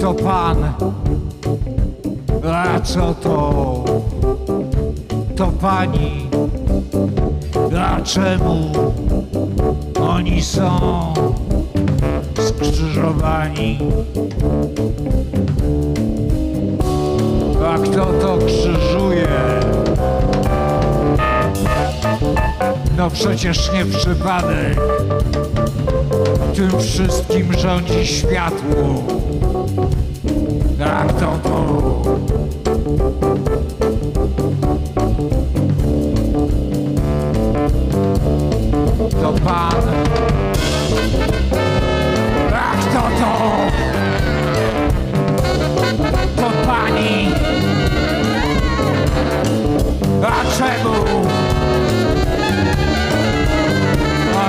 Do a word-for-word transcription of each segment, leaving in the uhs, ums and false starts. To pan, a co to? To pani, a czemu oni są skrzyżowani? A kto to krzyżuje? No przecież nie przypadek, tym wszystkim rządzi światło. A kto to? To pan. A kto to? To pani. A czemu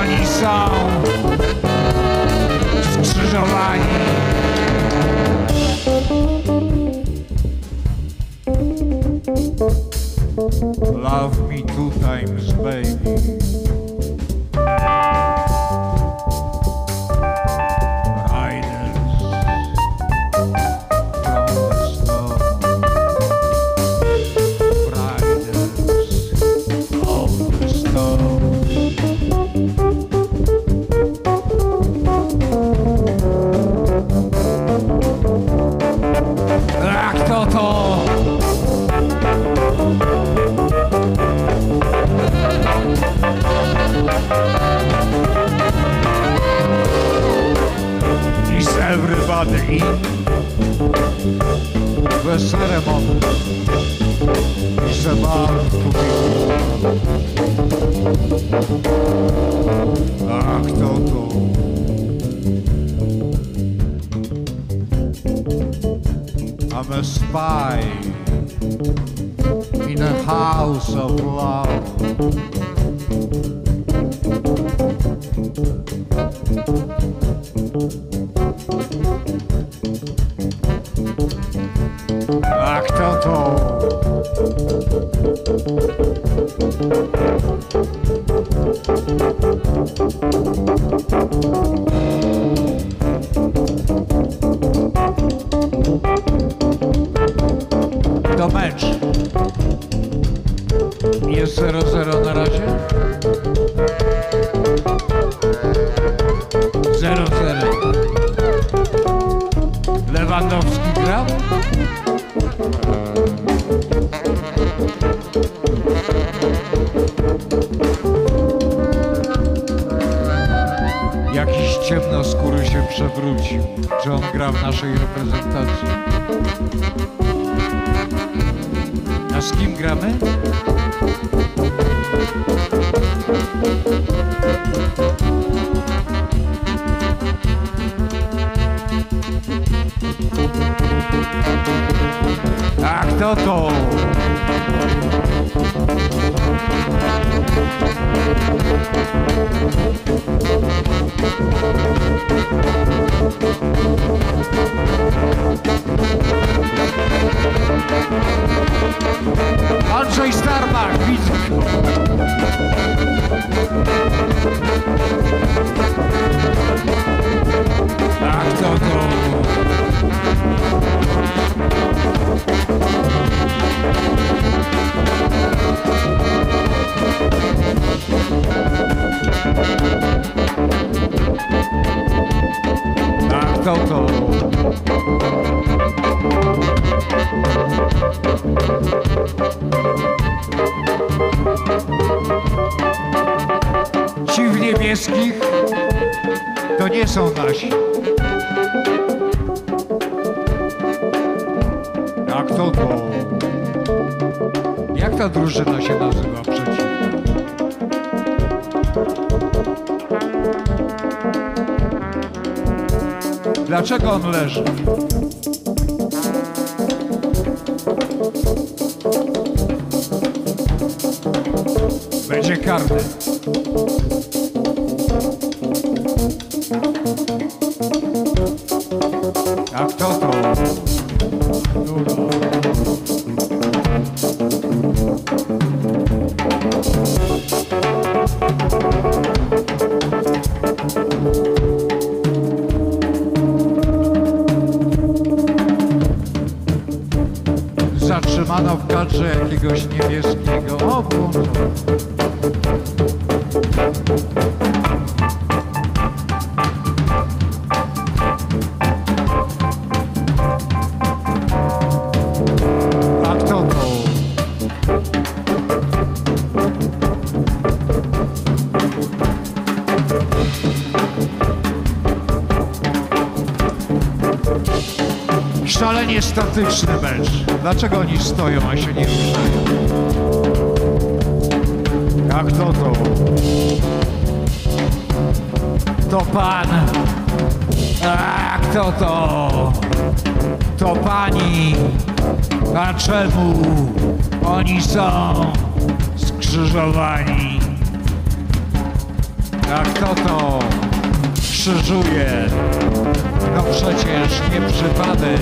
oni są skrzyżowani? Love me two times, baby. Everybody the ceremony is about to be. A kto to? I'm a spy in a house of love. A kto to? To mecz. Jest zero zero na razie. zero zero. Lewandowski gra? Jakiś ciemnoskóry się przewrócił. Czy on gra w naszej reprezentacji? A z kim gramy? A kto to? Andrzej Starmak, widzę go. A kto to? A kto to? Ci w niebieskich to nie są nasi. A kto to? Jak ta drużyna się nazywa przeciw? Dlaczego on leży? Będzie karny. A kto to? Duro. zatrzymano w kadrze jakiegoś niebieskiego obłądu. A kto to? Szalenie statyczny mecz. Dlaczego oni stoją, a się nie ruszają? A kto to? To pan. A kto to? To pani. A czemu oni są skrzyżowani? A kto to krzyżuje? No przecież nie przypadek.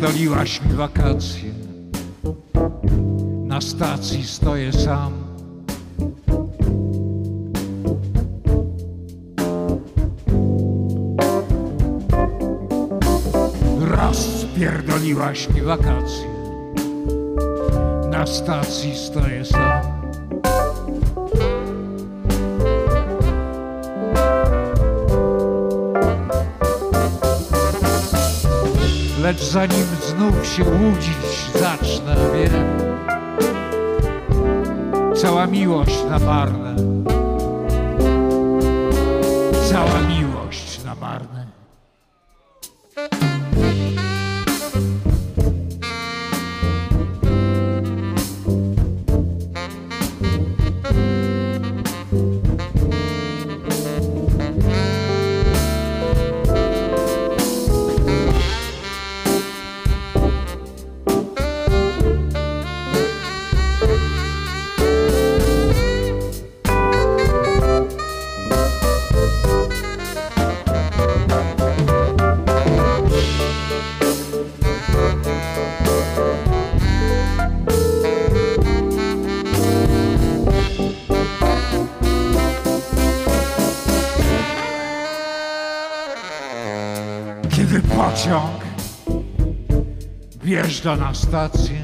Doliłaś mi wakacje, na stacji stoję sam. Rozpierdoliłaś mi wakacje, na stacji stoję sam. Lecz zanim znów się łudzić zacznę, wiem, cała miłość na marne, cała miłość na marne. Kiedy pociąg wjeżdża na stację,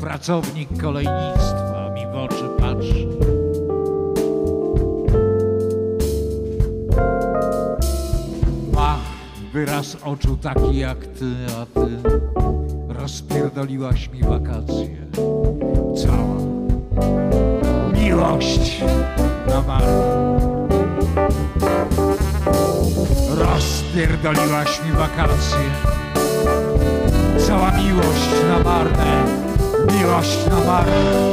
pracownik kolejnictwa mi w oczy patrzy. Ma wyraz oczu taki jak ty, a ty rozpierdoliłaś mi wakacje. Cała miłość na marne. Rozpierdoliłaś mi wakacje, cała miłość na marne, miłość na marne.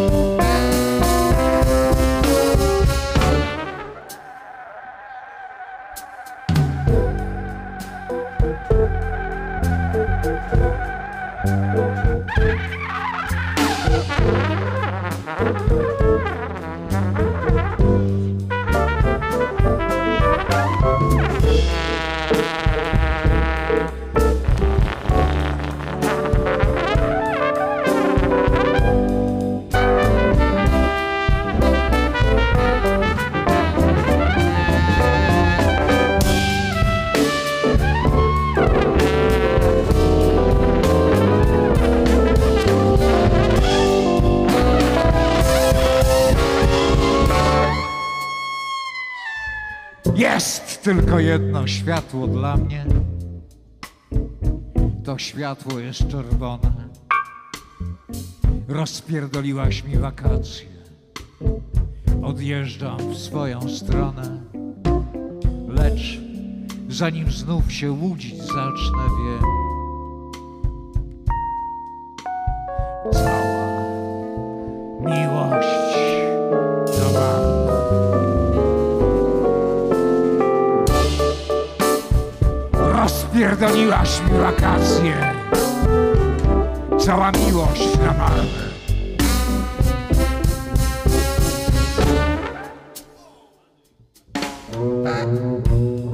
Jest tylko jedno światło dla mnie, to światło jest czerwone. Rozpierdoliłaś mi wakacje, odjeżdżam w swoją stronę. Lecz zanim znów się łudzić zacznę, wiem, cała miłość do mamy. Rozpierdoliłaś mi wakacje, cała miłość na marne. Tak.